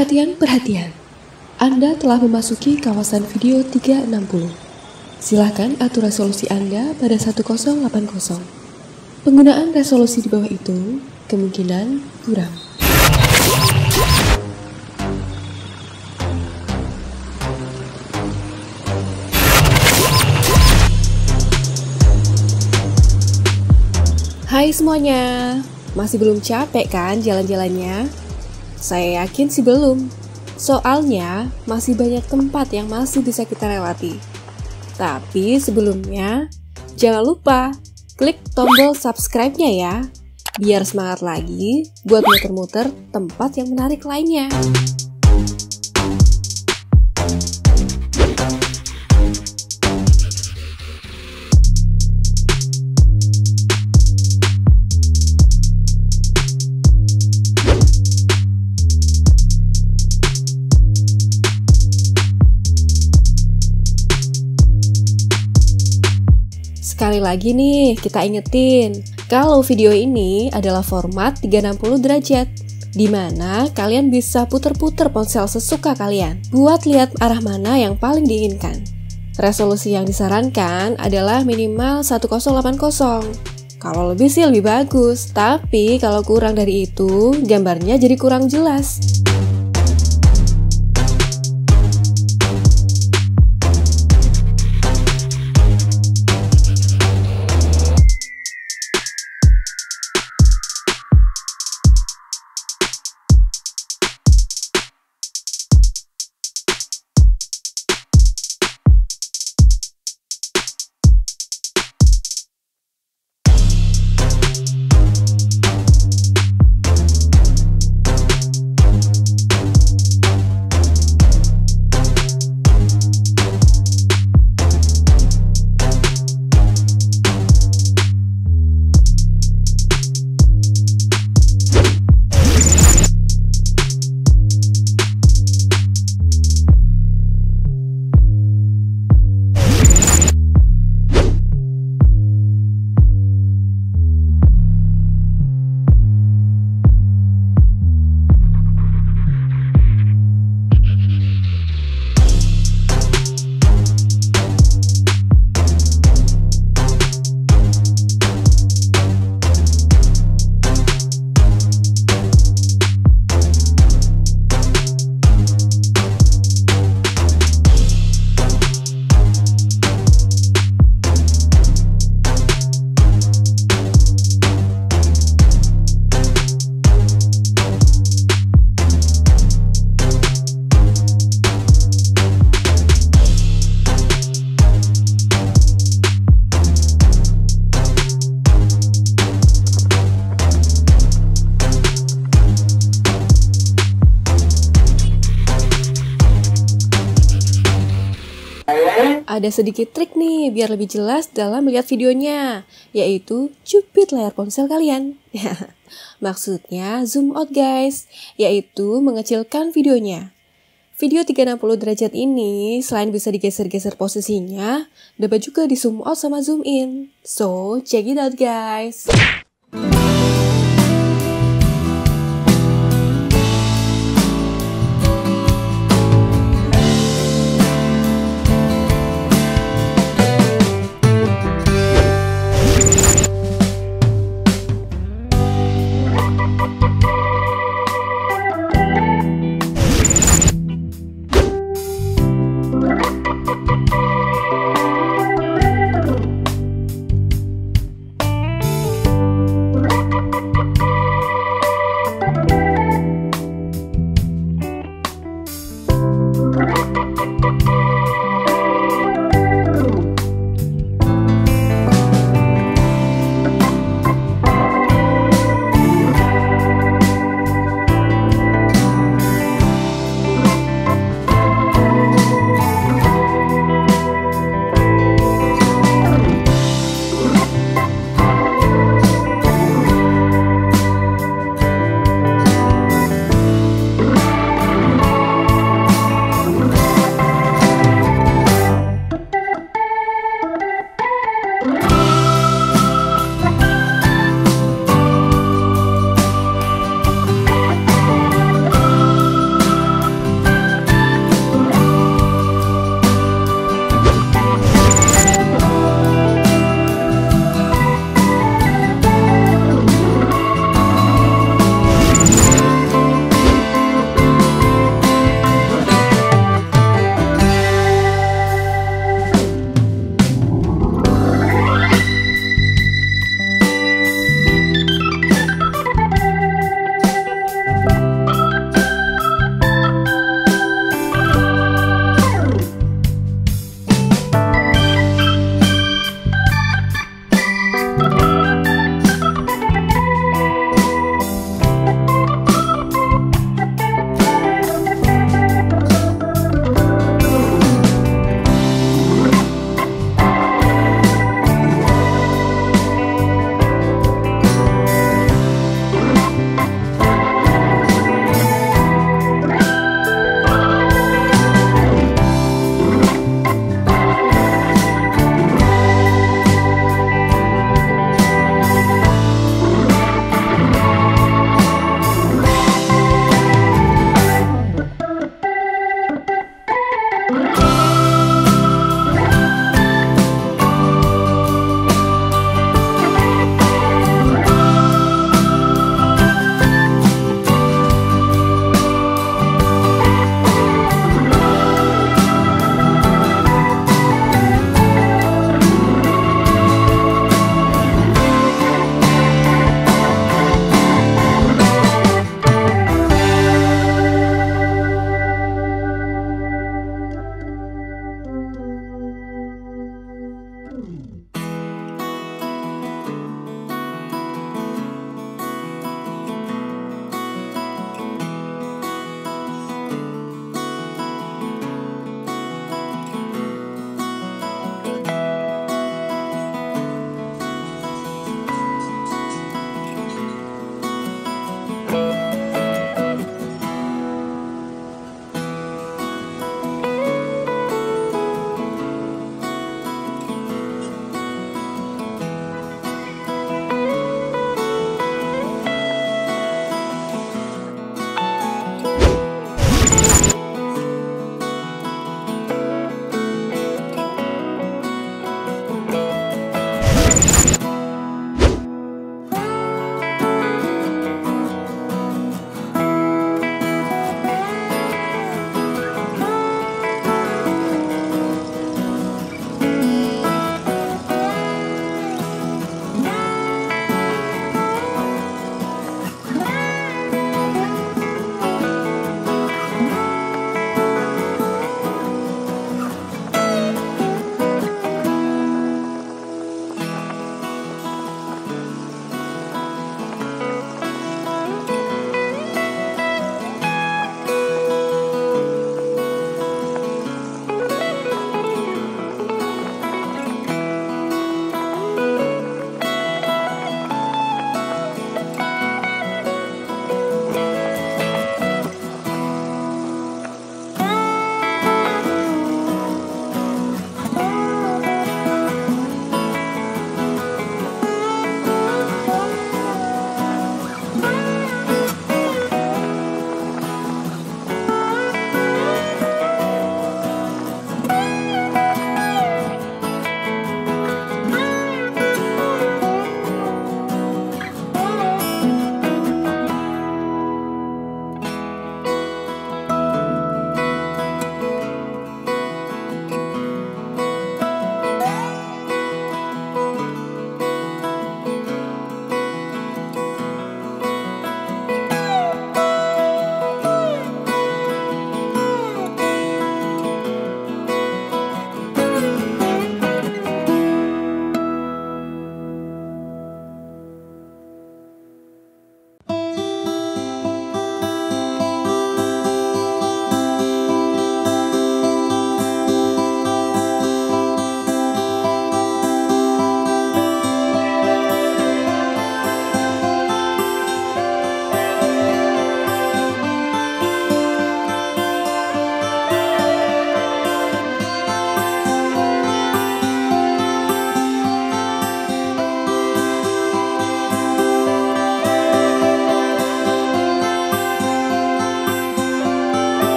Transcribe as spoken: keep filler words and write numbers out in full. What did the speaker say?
Perhatian-perhatian, Anda telah memasuki kawasan video tiga enam nol. Silakan atur resolusi Anda pada seribu delapan puluh. Penggunaan resolusi di bawah itu kemungkinan kurang. Hai semuanya, masih belum capek kan jalan-jalannya? Saya yakin sih belum, soalnya masih banyak tempat yang masih bisa kita lewati. Tapi sebelumnya, jangan lupa klik tombol subscribe-nya ya, biar semangat lagi buat muter-muter tempat yang menarik lainnya. Sekali lagi nih, kita ingetin kalau video ini adalah format tiga enam nol derajat, dimana kalian bisa puter-puter ponsel sesuka kalian buat lihat arah mana yang paling diinginkan. Resolusi yang disarankan adalah minimal seribu delapan puluh. Kalau lebih sih lebih bagus, tapi kalau kurang dari itu, gambarnya jadi kurang jelas. Ada sedikit trik nih biar lebih jelas dalam melihat videonya, yaitu cubit layar ponsel kalian. Maksudnya zoom out guys, yaitu mengecilkan videonya. Video tiga enam nol derajat ini selain bisa digeser-geser posisinya, dapat juga di zoom out sama zoom in. So, check it out guys.